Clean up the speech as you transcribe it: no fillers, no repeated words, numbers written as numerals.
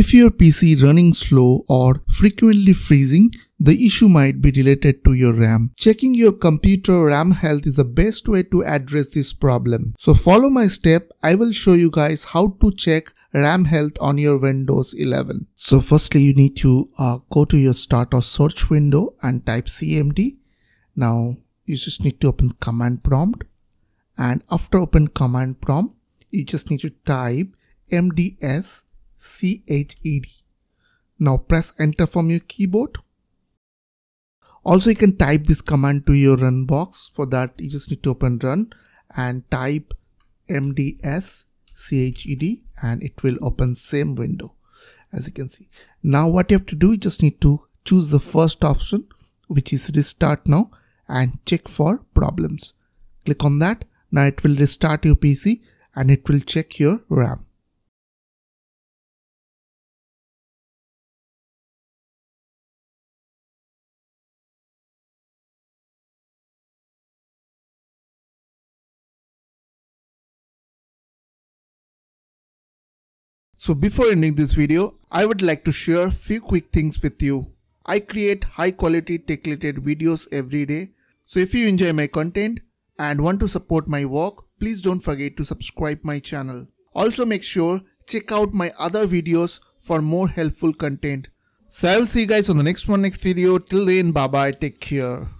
If your PC running slow or frequently freezing, the issue might be related to your RAM. Checking your computer RAM health is the best way to address this problem. So follow my step, I will show you guys how to check RAM health on your Windows 11. So firstly you need to go to your start or search window and type CMD. Now you just need to open command prompt, and after open command prompt you just need to type MDSCHED. Now press enter from your keyboard. Also you can type this command to your run box. For that you just need to open run and type MDSCHED and it will open same window as you can see. Now what you have to do, you just need to choose the first option which is restart now and check for problems. Click on that. Now it will restart your PC and it will check your RAM. So before ending this video, I would like to share few quick things with you. I create high quality tech related videos every day. So if you enjoy my content and want to support my work, please don't forget to subscribe my channel. Also make sure check out my other videos for more helpful content. So I will see you guys on the next video. Till then, bye bye, take care.